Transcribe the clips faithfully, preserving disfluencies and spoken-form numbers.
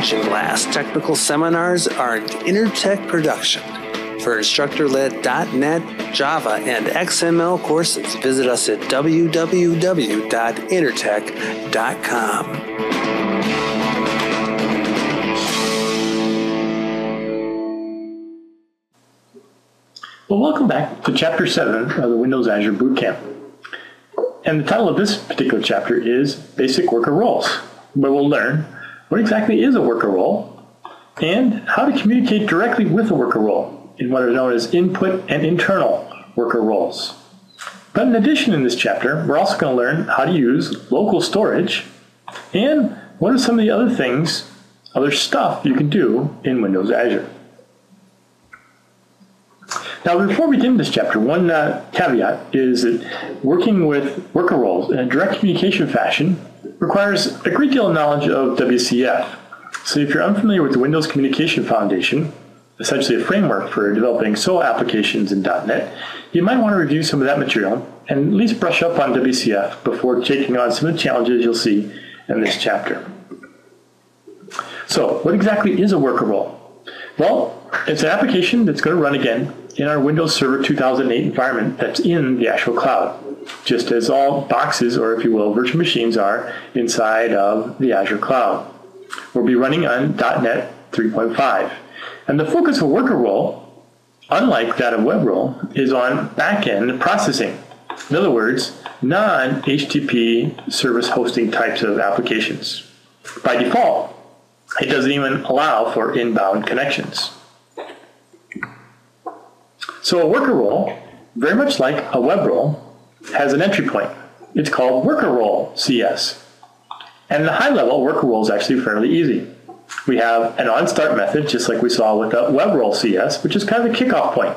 Presentation Blast technical seminars are an InterTech production. For instructor-led dot net, Java, and X M L courses, visit us at w w w dot intertech dot com. Well, welcome back to Chapter seven of the Windows Azure Bootcamp. And the title of this particular chapter is Basic Worker Roles, where we'll learn what exactly is a worker role and how to communicate directly with a worker role in what are known as input and internal worker roles. But in addition, in this chapter, we're also going to learn how to use local storage and what are some of the other things, other stuff you can do in Windows Azure. Now, before we begin this chapter, one uh, caveat is that working with worker roles in a direct communication fashion requires a great deal of knowledge of W C F. So if you're unfamiliar with the Windows Communication Foundation, essentially a framework for developing S O A applications in dot net, you might want to review some of that material and at least brush up on W C F before taking on some of the challenges you'll see in this chapter. So what exactly is a worker role? Well, it's an application that's going to run again in our Windows Server two thousand eight environment that's in the actual cloud, just as all boxes, or if you will, virtual machines are inside of the Azure cloud. We'll be running on dot net three point five. And the focus of a worker role, unlike that of web role, is on back-end processing. In other words, non H T T P service hosting types of applications. By default, it doesn't even allow for inbound connections. So a worker role, very much like a web role, has an entry point. It's called worker role C S. And at a high level, worker role is actually fairly easy. We have an onStart method, just like we saw with the web role C S, which is kind of a kickoff point.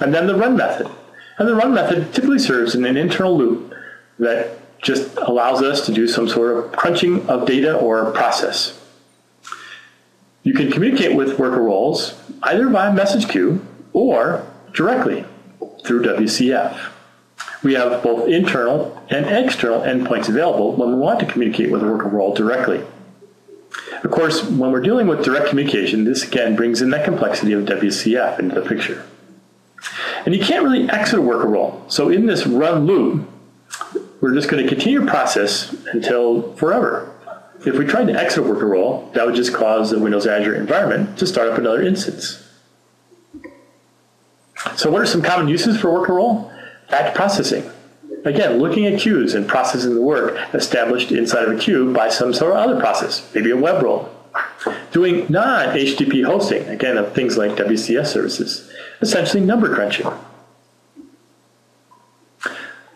And then the run method. And the run method typically serves in an internal loop that just allows us to do some sort of crunching of data or process. You can communicate with worker roles either via message queue or directly through W C F. We have both internal and external endpoints available when we want to communicate with a worker role directly. Of course, when we're dealing with direct communication, this again brings in that complexity of W C F into the picture. And you can't really exit a worker role. So in this run loop, we're just going to continue the process until forever. If we tried to exit a worker role, that would just cause the Windows Azure environment to start up another instance. So what are some common uses for worker role? Batch processing. Again, looking at queues and processing the work established inside of a queue by some sort of other process, maybe a web role. Doing non H T T P hosting, again, of things like W C F services, essentially number crunching.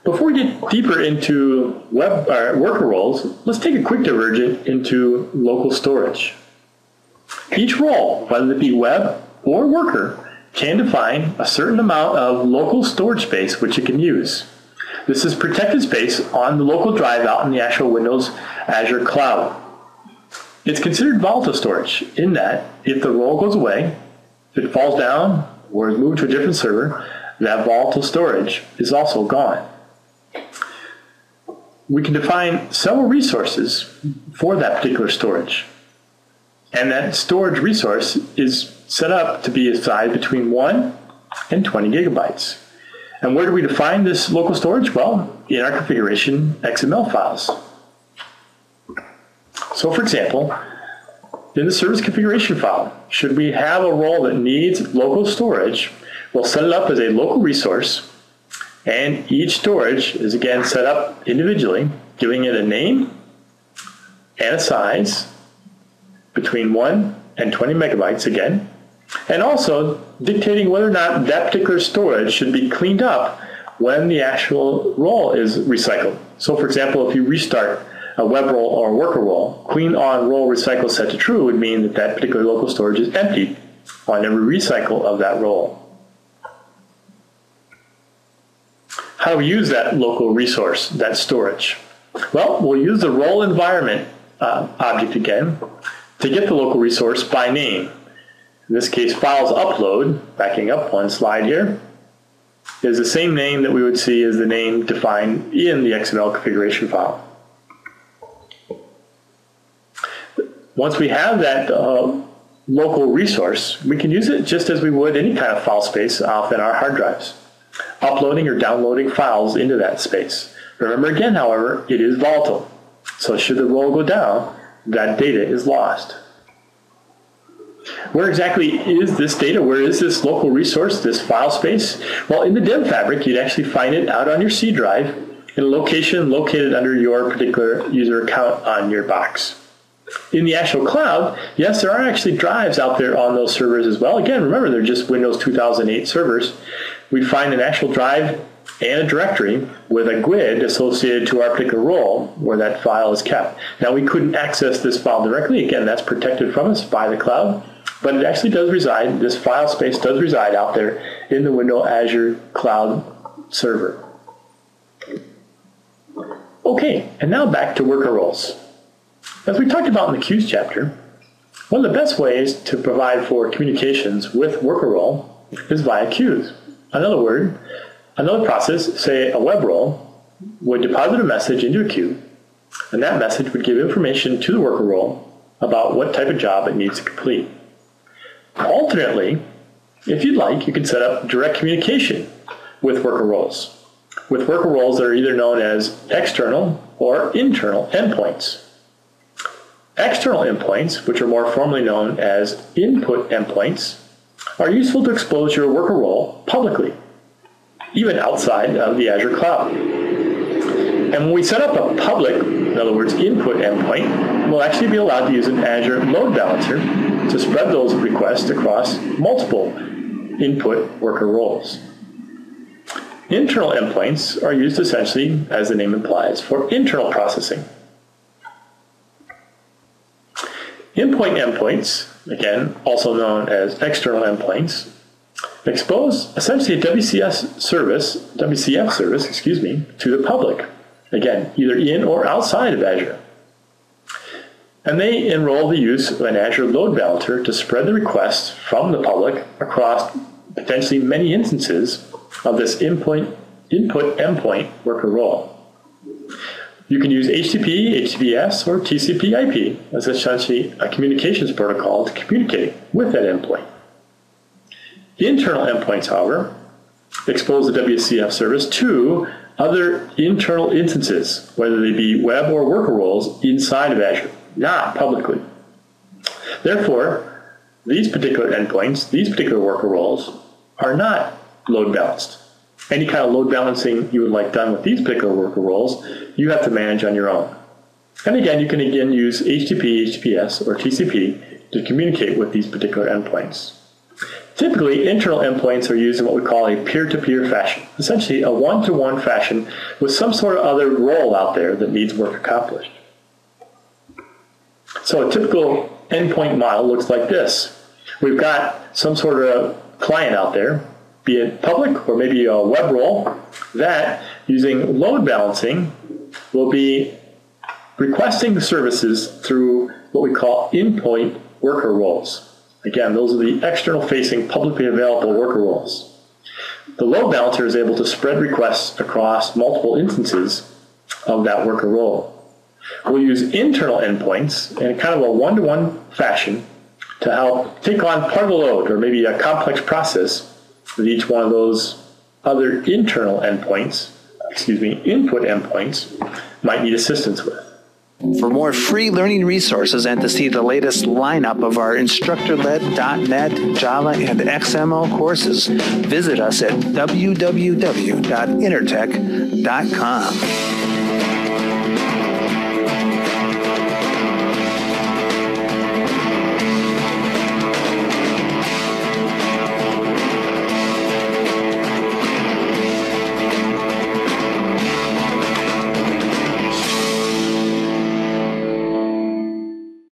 Before we get deeper into web, uh, worker roles, let's take a quick divergent into local storage. Each role, whether it be web or worker, can define a certain amount of local storage space which it can use. This is protected space on the local drive out in the actual Windows Azure cloud. It's considered volatile storage in that if the role goes away, if it falls down or is moved to a different server, that volatile storage is also gone. We can define several resources for that particular storage. And that storage resource is set up to be a size between one and twenty gigabytes. And where do we define this local storage? Well, in our configuration X M L files. So for example, in the service configuration file, should we have a role that needs local storage, we'll set it up as a local resource, and each storage is again set up individually, giving it a name and a size between one and twenty megabytes again, and also dictating whether or not that particular storage should be cleaned up when the actual role is recycled. So for example, if you restart a web role or a worker role, clean on role recycle set to true would mean that that particular local storage is emptied on every recycle of that role. How do we use that local resource, that storage? Well, we'll use the role environment uh, object again to get the local resource by name. In this case, files upload, backing up one slide here, is the same name that we would see as the name defined in the X M L configuration file. once we have that uh, local resource, we can use it just as we would any kind of file space off in our hard drives, uploading or downloading files into that space. Remember again, however, it is volatile. So should the roll go down, that data is lost. Where exactly is this data? Where is this local resource, this file space? Well, in the Dev fabric, you'd actually find it out on your C drive in a location located under your particular user account on your box. In the actual cloud, yes, there are actually drives out there on those servers as well. Again, remember, they're just Windows two thousand eight servers. We find an actual drive and a directory with a G U I D associated to our particular role where that file is kept. Now, we couldn't access this file directly. Again, that's protected from us by the cloud, but it actually does reside, this file space does reside out there in the Windows Azure Cloud Server. Okay, and now back to worker roles. As we talked about in the queues chapter, one of the best ways to provide for communications with worker role is via queues. Another word, another process, say a web role, would deposit a message into a queue, and that message would give information to the worker role about what type of job it needs to complete. Alternately, if you'd like, you can set up direct communication with worker roles, with worker roles that are either known as external or internal endpoints. External endpoints, which are more formally known as input endpoints, are useful to expose your worker role publicly, even outside of the Azure cloud. And when we set up a public, in other words, input endpoint, we'll actually be allowed to use an Azure load balancer to spread those requests across multiple input worker roles. Internal endpoints are used essentially, as the name implies, for internal processing. Input endpoints, again, also known as external endpoints, expose essentially a W C S service, W C F service, excuse me, to the public, again, either in or outside of Azure. And they enroll the use of an Azure load balancer to spread the requests from the public across potentially many instances of this input, input endpoint worker role. You can use H T T P, H T T P S, or T C P I P as essentially a communications protocol to communicate with that endpoint. The internal endpoints, however, expose the W C F service to other internal instances, whether they be web or worker roles inside of Azure, not publicly. Therefore, these particular endpoints, these particular worker roles, are not load balanced. Any kind of load balancing you would like done with these particular worker roles, you have to manage on your own. And again, you can again use H T T P, H T T P S, or T C P to communicate with these particular endpoints. Typically, internal endpoints are used in what we call a peer-to-peer fashion, essentially a one-to-one fashion with some sort of other role out there that needs work accomplished. So a typical endpoint model looks like this. We've got some sort of client out there, be it public or maybe a web role, that using load balancing will be requesting services through what we call endpoint worker roles. Again, those are the external-facing, publicly available worker roles. The load balancer is able to spread requests across multiple instances of that worker role. We'll use internal endpoints in kind of a one-to-one fashion to help take on part of the load or maybe a complex process with each one of those other internal endpoints, excuse me, input endpoints might need assistance with. For more free learning resources and to see the latest lineup of our instructor-led dot net, Java, and X M L courses, visit us at w w w dot intertech dot com.